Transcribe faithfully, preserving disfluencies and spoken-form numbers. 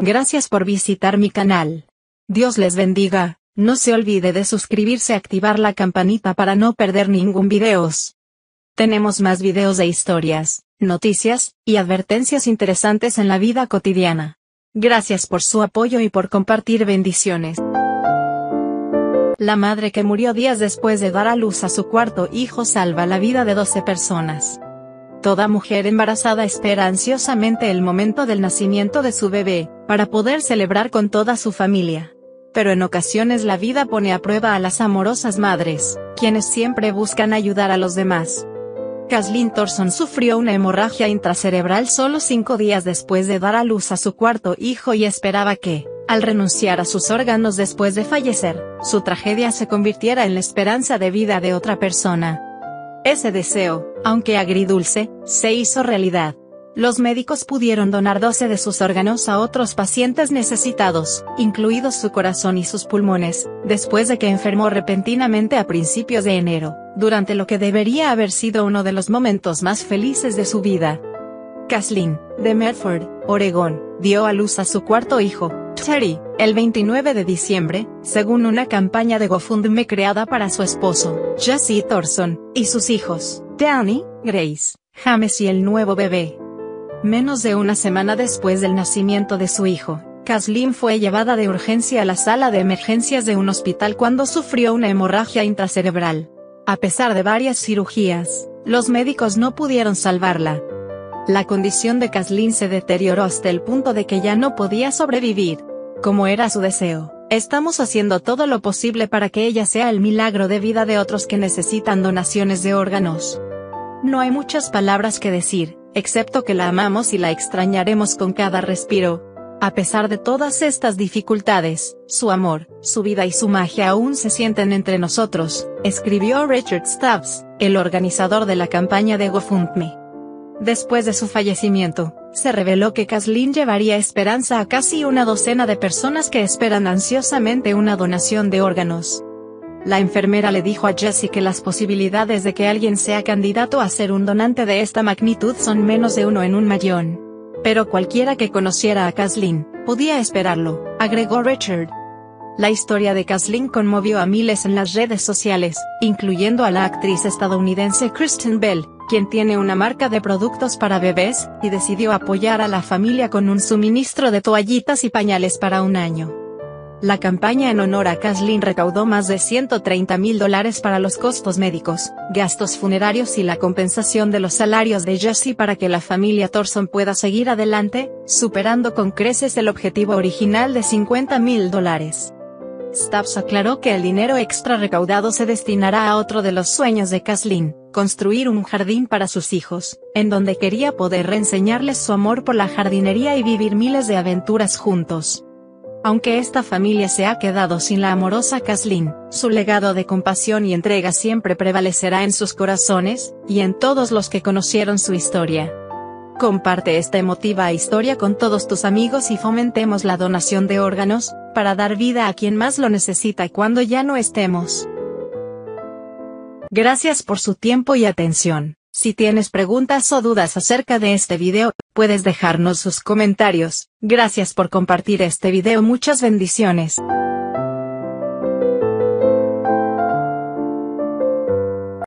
Gracias por visitar mi canal. Dios les bendiga, no se olvide de suscribirse y activar la campanita para no perder ningún video. Tenemos más videos de historias, noticias, y advertencias interesantes en la vida cotidiana. Gracias por su apoyo y por compartir. Bendiciones. La madre que murió días después de dar a luz a su cuarto hijo salva la vida de doce personas. Toda mujer embarazada espera ansiosamente el momento del nacimiento de su bebé, para poder celebrar con toda su familia. Pero en ocasiones la vida pone a prueba a las amorosas madres, quienes siempre buscan ayudar a los demás. Kaslyn Thorson sufrió una hemorragia intracerebral solo cinco días después de dar a luz a su cuarto hijo y esperaba que, al renunciar a sus órganos después de fallecer, su tragedia se convirtiera en la esperanza de vida de otra persona. Ese deseo, aunque agridulce, se hizo realidad. Los médicos pudieron donar doce de sus órganos a otros pacientes necesitados, incluidos su corazón y sus pulmones, después de que enfermó repentinamente a principios de enero, durante lo que debería haber sido uno de los momentos más felices de su vida. Kaslyn, de Medford, Oregón, dio a luz a su cuarto hijo, Terry, el veintinueve de diciembre, según una campaña de GoFundMe creada para su esposo, Jesse Thorson, y sus hijos, Danny, Grace, James y el nuevo bebé. Menos de una semana después del nacimiento de su hijo, Kaslyn fue llevada de urgencia a la sala de emergencias de un hospital cuando sufrió una hemorragia intracerebral. A pesar de varias cirugías, los médicos no pudieron salvarla. La condición de Kaslyn se deterioró hasta el punto de que ya no podía sobrevivir. Como era su deseo, estamos haciendo todo lo posible para que ella sea el milagro de vida de otros que necesitan donaciones de órganos. No hay muchas palabras que decir, excepto que la amamos y la extrañaremos con cada respiro. A pesar de todas estas dificultades, su amor, su vida y su magia aún se sienten entre nosotros, escribió Richard Stubbs, el organizador de la campaña de GoFundMe. Después de su fallecimiento, se reveló que Kaslyn llevaría esperanza a casi una docena de personas que esperan ansiosamente una donación de órganos. La enfermera le dijo a Jesse que las posibilidades de que alguien sea candidato a ser un donante de esta magnitud son menos de uno en un millón. Pero cualquiera que conociera a Kaslyn, podía esperarlo, agregó Richard. La historia de Kaslyn conmovió a miles en las redes sociales, incluyendo a la actriz estadounidense Kristen Bell, quien tiene una marca de productos para bebés, y decidió apoyar a la familia con un suministro de toallitas y pañales para un año. La campaña en honor a Kaslyn recaudó más de ciento treinta mil dólares para los costos médicos, gastos funerarios y la compensación de los salarios de Jesse para que la familia Thorson pueda seguir adelante, superando con creces el objetivo original de cincuenta mil dólares. Stubbs aclaró que el dinero extra recaudado se destinará a otro de los sueños de Kaslyn, construir un jardín para sus hijos, en donde quería poder reenseñarles su amor por la jardinería y vivir miles de aventuras juntos. Aunque esta familia se ha quedado sin la amorosa Kaslyn, su legado de compasión y entrega siempre prevalecerá en sus corazones, y en todos los que conocieron su historia. Comparte esta emotiva historia con todos tus amigos y fomentemos la donación de órganos, para dar vida a quien más lo necesita cuando ya no estemos. Gracias por su tiempo y atención. Si tienes preguntas o dudas acerca de este video, puedes dejarnos sus comentarios. Gracias por compartir este video. Muchas bendiciones.